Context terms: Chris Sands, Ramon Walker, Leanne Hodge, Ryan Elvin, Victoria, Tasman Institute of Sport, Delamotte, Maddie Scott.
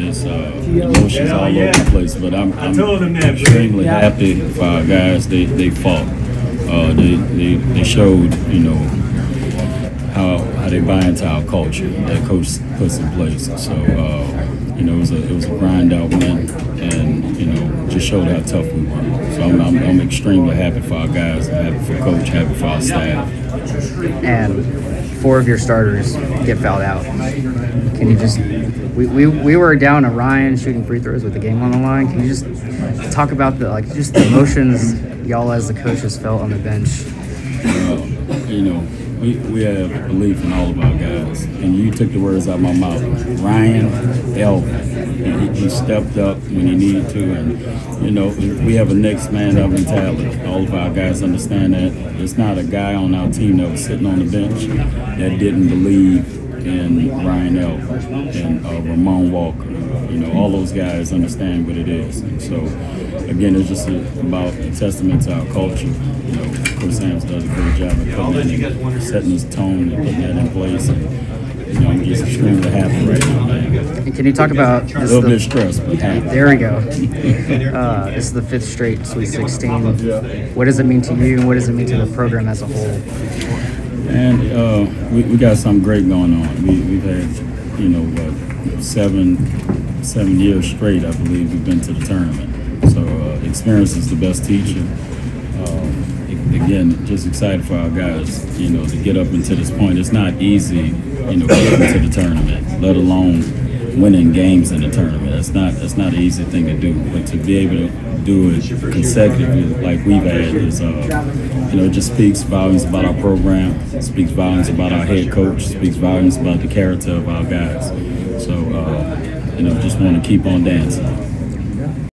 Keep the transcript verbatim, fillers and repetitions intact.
It's uh, emotions all over the place, but I'm, I'm extremely happy for our guys. They they fought. Uh, they, they they showed, you know, how how they buy into our culture that coach puts in place. So uh, you know, it was a it was a grind out win, and you know, just showed how tough we were. So I'm, I'm I'm extremely happy for our guys. I'm happy for coach. Happy for our staff. And four of your starters get fouled out. Can you just, we, we, we were down to Ryan shooting free throws with the game on the line. Can you just talk about the, like, just the emotions y'all as the coaches felt on the bench? Uh, you know, we, we have belief in all of our guys. And you took the words out of my mouth. Ryan Elvin, and he, he stepped up when he needed to. And, you know, we have a next man up mentality. All of our guys understand that. It's not a guy on our team that was sitting on the bench that didn't believe in Ryan Elvin and uh, Ramon Walker. You know, all those guys understand what it is. And so, again, it's just a, about a testament to our culture. You know, Chris Sands does a great job of setting his tone and putting that in place. And, you know, I'm just extremely happy right now, man. Can you talk about a little the, bit stressed, but yeah, there we go. uh, this is the fifth straight Sweet sixteen. Yeah. What does it mean to you, and what does it mean to the program as a whole? And uh, we, we got something great going on. We, we've had, you know, what, seven seven years straight, I believe, we've been to the tournament. So uh, experience is the best teacher. Um, again, just excited for our guys, you know, to get up until this point. It's not easy, you know, getting to the tournament, let alone winning games in the tournament. That's not that's not an easy thing to do, but to be able to do it consecutively like we've had is, uh, you know, it just speaks volumes about our program, it speaks volumes about our head coach, it speaks volumes about the character of our guys. So, uh, you know, just want to keep on dancing.